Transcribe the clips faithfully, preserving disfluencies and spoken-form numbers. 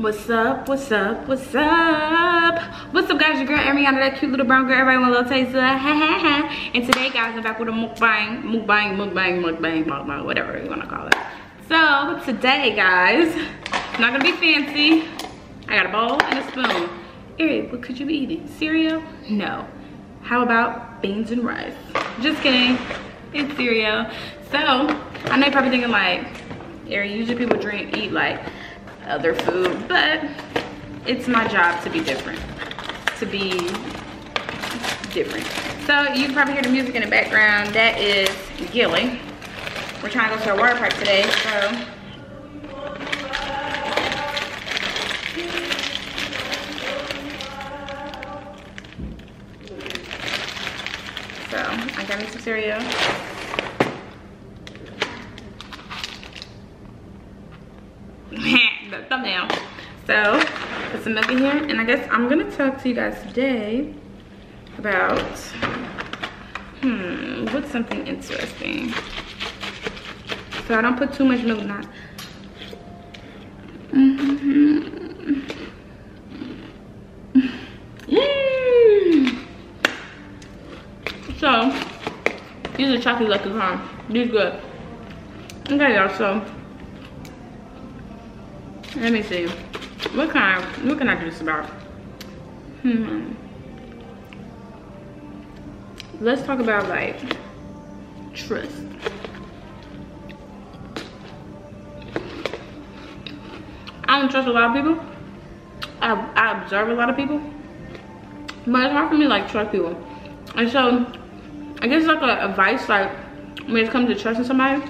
What's up, what's up, what's up? What's up guys, your girl Ariana, that cute little brown girl, everyone, little taste of ha ha ha. And today guys, I'm back with a mukbang, mukbang, mukbang, mukbang, mukbang, whatever you wanna call it. So today guys, I'm not gonna be fancy. I got a bowl and a spoon. Eric, what could you be eating? Cereal? No. How about beans and rice? Just kidding, it's cereal. So, I know you're probably thinking like, Eric, usually people drink, eat like, other food, but it's my job to be different to be different so you can probably hear the music in the background. That is Gilly. We're trying to go to a water park today, so so I got me some cereal. Thumbnail. So put some milk in here, and I guess I'm gonna talk to you guys today about hmm what's something interesting. So I don't put too much milk, not mm-hmm. mm. So these are chocolate Lucky Charms. These good. Okay y'all, so let me see. What kind? What can I do this about? Hmm. Let's talk about like trust. I don't trust a lot of people. I I observe a lot of people, but it's hard for me to like trust people. And so I guess it's like a advice like when it comes to trusting somebody.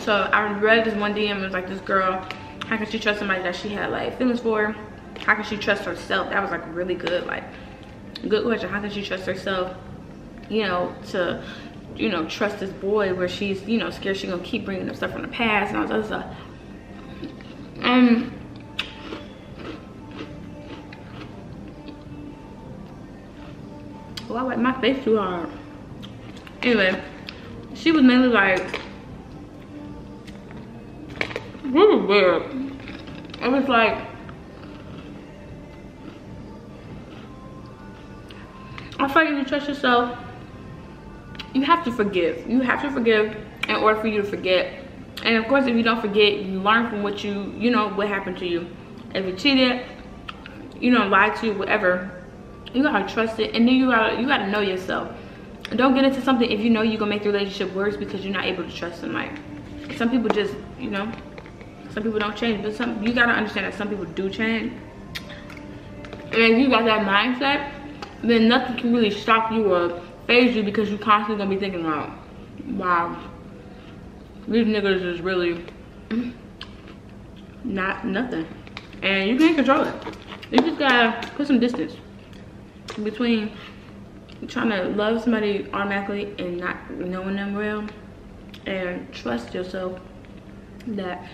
So I read this one D M. It was like this girl. How can she trust somebody that she had like feelings for? How can she trust herself? That was like really good, like good question. How can she trust herself, you know, to, you know, trust this boy where she's, you know, scared she's gonna keep bringing up stuff from the past and all that stuff. Um, well, I wiped my face too hard. Anyway, she was mainly like, really weird. It was like, I feel like if you trust yourself, you have to forgive. You have to forgive in order for you to forget. And of course, if you don't forget, you learn from what you, you know, what happened to you. If you cheated, you know, lied to you, whatever, you gotta trust it. And then you gotta, you gotta know yourself. Don't get into something if you know you're gonna make the relationship worse because you're not able to trust them. Like, some people just, you know, some people don't change, but some, you gotta understand that some people do change. And if you got that mindset, then nothing can really stop you or phase you because you're constantly gonna be thinking like, wow, these niggas is really not nothing. And you can't control it. You just gotta put some distance between trying to love somebody automatically and not knowing them real, and trust yourself that,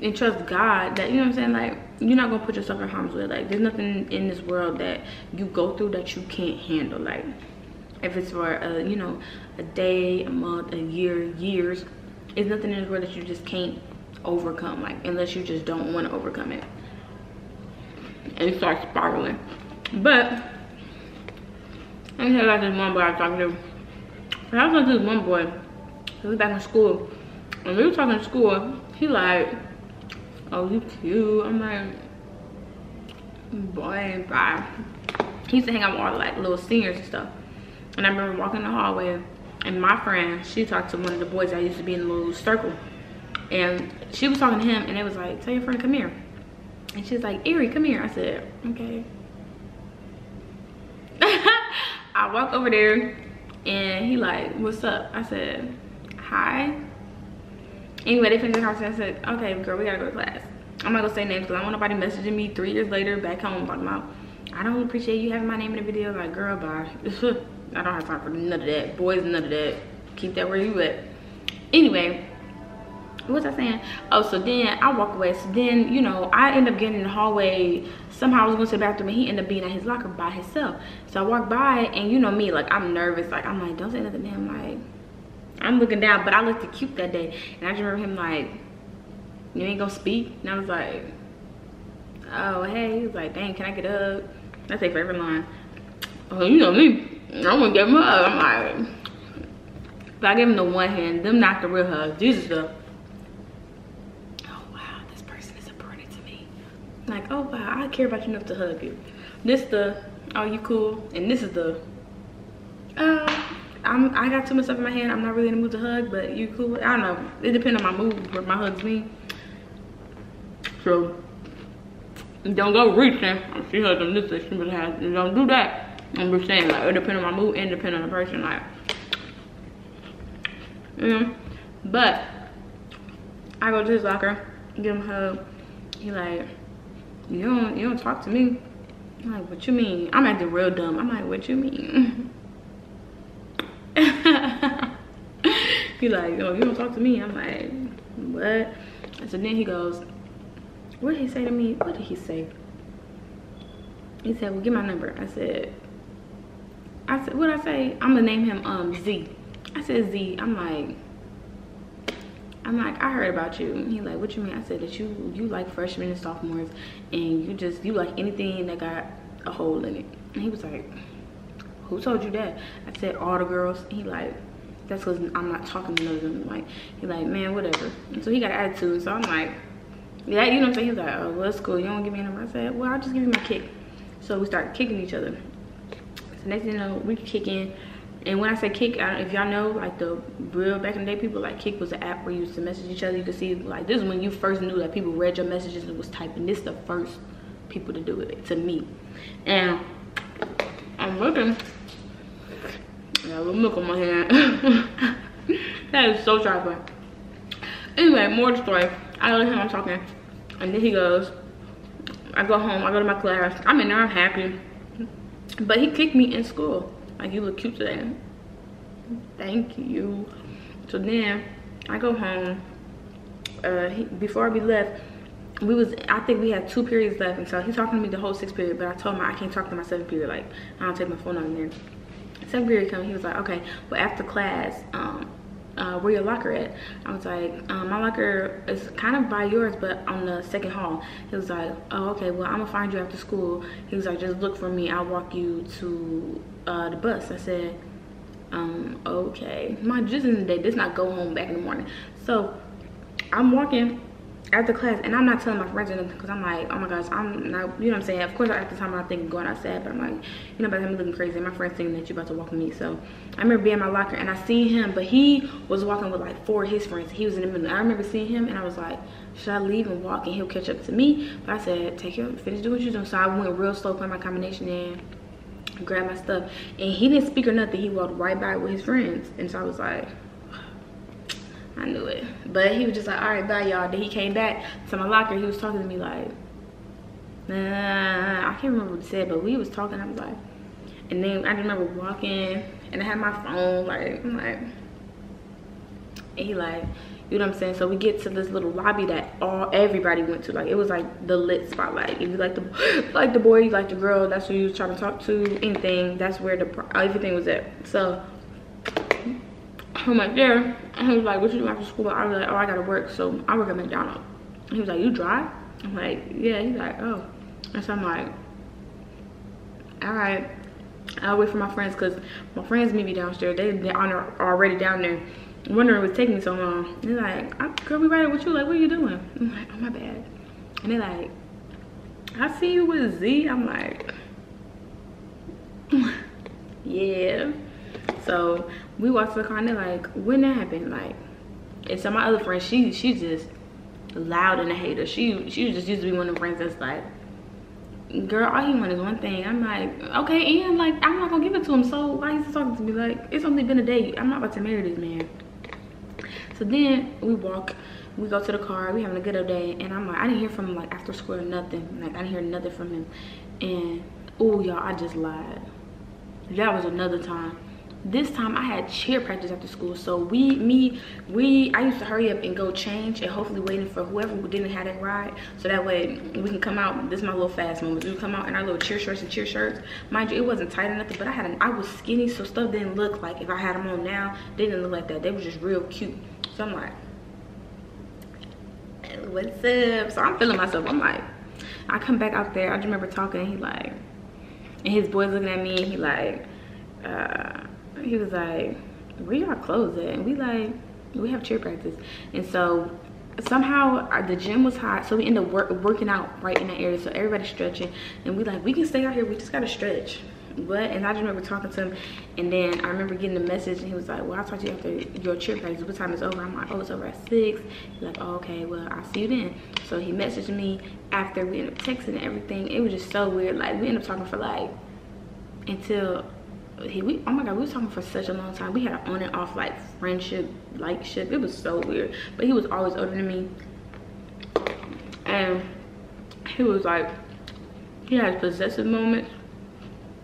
and trust God that, you know what I'm saying, like, you're not gonna put yourself in harm's way. Like, there's nothing in this world that you go through that you can't handle. Like, if it's for a, you know, a day, a month, a year, years, there's nothing in this world that you just can't overcome, like, unless you just don't want to overcome it and start spiraling. But I didn't tell you about this one boy I was talking to. But I was talking to this one boy, he was back in school, and we were talking in school, he like, oh, you cute. I'm like, boy, bye. He used to hang out with all the like little seniors and stuff. And I remember walking in the hallway, and my friend, she talked to one of the boys that used to be in the little circle. And she was talking to him, and it was like, tell your friend to come here. And she was like, Erie, come here. I said, okay. I walked over there, and he like, what's up? I said, hi. Anyway, they finished the conversation. I said, okay, girl, we gotta go to class. I'm not gonna say names because I don't want nobody messaging me three years later back home talking about, I don't appreciate you having my name in the video. Like, girl, bye. I don't have time for none of that. Boys, none of that. Keep that where you at. Anyway, what was I saying? Oh, so then I walk away. So then, you know, I end up getting in the hallway. Somehow I was going to the bathroom, and he ended up being at his locker by himself. So I walk by, and you know me, like, I'm nervous. Like, I'm like, don't say nothing, man. I'm like, I'm looking down, but I looked cute that day. And I just remember him like, you ain't gonna speak? And I was like, oh hey, he was like, dang, can I get up? That's a favorite line. Oh, you know me, I'm gonna give him a hug. I'm like, if I give him the one hand, them not the real hugs. These is the, oh wow, this person is important to me. Like, oh wow, I care about you enough to hug you. This the, oh you cool, and this is the, uh, I'm, I got too much stuff in my hand, I'm not really in the mood to hug, but you cool. I don't know, it depends on my mood, where my hugs mean. So, don't go reaching. She hugged him this way, she must have, don't do that. I'm just saying, like, it depends on my mood and depends on the person, like. Mm. But, I go to his locker, give him a hug. He like, you don't, you don't talk to me. I'm like, what you mean? I'm acting real dumb. I'm like, what you mean? He like, oh, you don't talk to me. I'm like, what? And so then he goes, what did he say to me? What did he say? He said, well, get my number. I said, I said, what I say? I'm gonna name him um Z. I said Z. I'm like, I'm like, I heard about you. And he like, what you mean? I said that you you like freshmen and sophomores, and you just you like anything that got a hole in it. And he was like, who told you that? I said all the girls. And he like, that's because I'm not talking to none of them. Like, he like, man, whatever. And so he got an attitude. So I'm like, yeah, you know what I'm saying? He's like, oh, well, it's cool. You don't give me a number. I said, well, I'll just give you my kick. So we started kicking each other. So next thing you know, we kicking. And when I say Kick, I, if y'all know, like the real back in the day people, like Kick was an app where you used to message each other. You could see, like, this is when you first knew that people read your messages and was typing. This is the first people to do it, to me. And I'm looking. I got a little milk on my hand. That is so trifling. Anyway, more to the story. I go to him, I'm talking. And then he goes, I go home, I go to my class. I'm in there, I'm happy. But he kicked me in school. Like, you look cute today. Thank you. So then I go home. Uh, he, before we left, we was I think we had two periods left, and so he's talking to me the whole sixth period. But I told him I can't talk to my seventh period. Like, I don't take my phone out in there. Seventh period come, he was like, okay, well after class, um, uh, where your locker at? I was like, um, my locker is kind of by yours, but on the second hall. He was like, oh okay, well I'm gonna find you after school. He was like, just look for me. I'll walk you to. Uh, the bus. I said, um, okay. My just in the day does not go home back in the morning. So I'm walking after class, and I'm not telling my friends anything because I'm like, oh my gosh, I'm not, you know what I'm saying? Of course, at the time I think going outside, but I'm like, you know, by the time I'm looking crazy, and my friend's thinking that you're about to walk with me. So I remember being in my locker, and I seen him, but he was walking with like four of his friends. He was in the middle. I remember seeing him, and I was like, should I leave and walk, and he'll catch up to me? But I said, take your, finish doing what you're doing. So I went real slow, playing my combination in. Grab my stuff, and he didn't speak or nothing. He walked right by with his friends, and so I was like, I knew it. But he was just like, all right, bye y'all. Then he came back to my locker. He was talking to me like, nah, I can't remember what he said, but we was talking. I was like, and then I remember walking, and I had my phone. Like, I'm like, and he like, you know what I'm saying? So we get to this little lobby that all everybody went to. Like, it was like the lit spotlight. If you like the like the boy, you like the girl, that's who you was trying to talk to, anything, that's where the everything was at. So I'm like there, and he was like, what you do after school? I was like, oh, I gotta work, so I work at McDonald's. He was like, you drive? I'm like, yeah. He's like, oh. And so I'm like, all right, I'll wait for my friends, because my friends meet me downstairs. They, they're already down there. Wondering what was taking so long. They're like, I'm girl, we right up with you. Like, what are you doing? I'm like, oh, my bad. And they're like, I see you with Z. I'm like, yeah. So we walked to the car, and they're like, when that happened? Like, and so my other friend, she she's just loud and a hater. She she just used to be one of the friends that's like, girl, all he want is one thing. I'm like, okay, and like, I'm not gonna give it to him. So why he's talking to me? Like, it's only been a day. I'm not about to marry this man. So then we walk, we go to the car, we having a good old day, and I'm like, I didn't hear from him like after school or nothing. Like, I didn't hear nothing from him. And oh y'all, I just lied. That was another time. This time I had cheer practice after school. So we, me, we, I used to hurry up and go change and hopefully waiting for whoever didn't have that ride. So that way we can come out. This is my little fast moments. We come out in our little cheer shorts and cheer shirts. Mind you, it wasn't tight or nothing, but I had an, I was skinny. So stuff didn't look like, if I had them on now, they didn't look like that. They were just real cute. So I'm like, what's up? So I'm feeling myself. I'm like, I come back out there, I just remember talking, he like, and his boys looking at me, he like, uh, he was like, where y'all clothes at? And we like, we have cheer practice. And so somehow our, the gym was hot, so we ended up work, working out right in that area. So everybody's stretching, and we like, we can stay out here, we just gotta stretch. What? And I just remember talking to him, and then I remember getting a message, and he was like, well, I'll talk to you after your cheer practice. What time is over? I'm like, oh, it's over at six. He's like, oh, okay, well, I'll see you then. So he messaged me after. We ended up texting and everything. It was just so weird. Like, we ended up talking for like, until he, we, oh my God, we were talking for such a long time. We had an on and off like friendship, like ship. It was so weird. But he was always older than me, and he was like, he had possessive moments.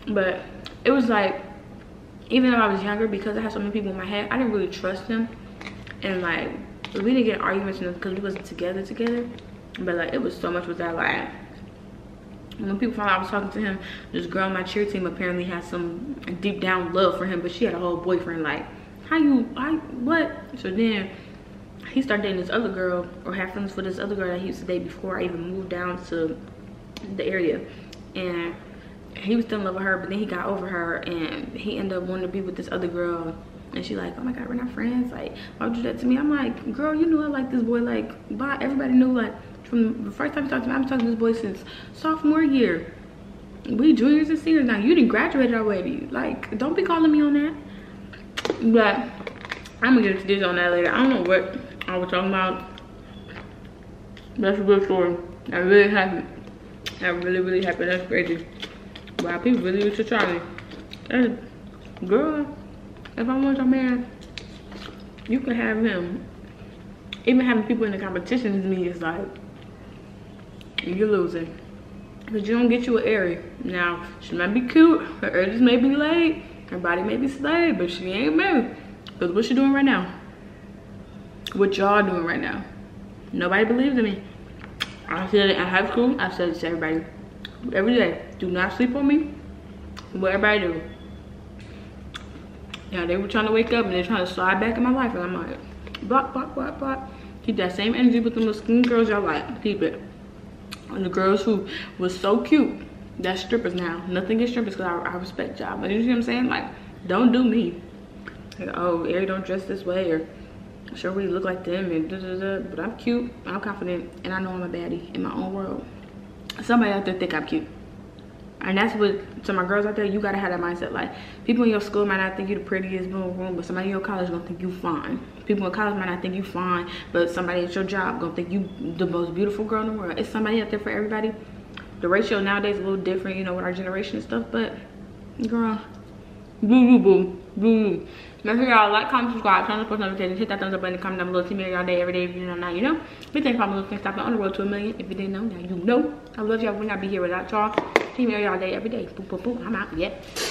But it was like, even though I was younger, because I had so many people in my head, I didn't really trust them. And like, we didn't get in arguments because we wasn't together together. But like, it was so much with that, like, when people found out I was talking to him, this girl on my cheer team apparently had some deep down love for him, but she had a whole boyfriend. Like, how you, I, what? So then he started dating this other girl, or had friends for this other girl that he used to date before I even moved down to the area. And he was still in love with her, but then he got over her, and he ended up wanting to be with this other girl. And she like, oh my God, we're not friends, like, why would you do that to me? I'm like, girl, you knew I like this boy, like, bye. Everybody knew, like, from the first time you talked to me, I've been talking to this boy since sophomore year. We juniors and seniors now. You didn't graduate already, like, don't be calling me on that. But I'm gonna get into this on that later. I don't know what I was talking about. That's a good story. That really happened. That really, really happened. That's crazy. Wow, people really used to try me. That's, girl, if I want your man, you can have him. Even having people in the competition to me is like, you're losing. Because you don't get you an Aries. Now, she might be cute, her urges may be late, her body may be slayed, but she ain't married. Because what she doing right now? What y'all doing right now? Nobody believes in me. I said it in high school, I've said it to everybody. Every day, do not sleep on me. What everybody do? Yeah, they were trying to wake up and they're trying to slide back in my life, and I'm like, block, block, block, block. Keep that same energy with them little skinny girls y'all like. Keep it. And the girls who was so cute, that's strippers now. Nothing against strippers, because I, I respect y'all. But you see what I'm saying? Like, don't do me. Like, oh, Ari don't dress this way, or sure we look like them, and da da da. But I'm cute, I'm confident, and I know I'm a baddie in my own world. Somebody out there think I'm cute. And that's what, to my girls out there, you gotta have that mindset. Like, people in your school might not think you the prettiest, boom, boom, but somebody in your college gonna think you fine. People in college might not think you fine, but somebody at your job gonna think you the most beautiful girl in the world. It's somebody out there for everybody. The ratio nowadays is a little different, you know, with our generation and stuff, but, girl, boo, boo, boo, boo, boo. Make sure y'all like, comment, subscribe, turn on the post notifications, hit that thumbs up button, comment down below. See me all day, every day, if you know, now you know. Big thanks for all my little things, stopping on the road to a million. If you didn't know, now you know. I love y'all. We'll not be here without y'all. See me all day, every day. Boom, boom, boom. I'm out. Yep.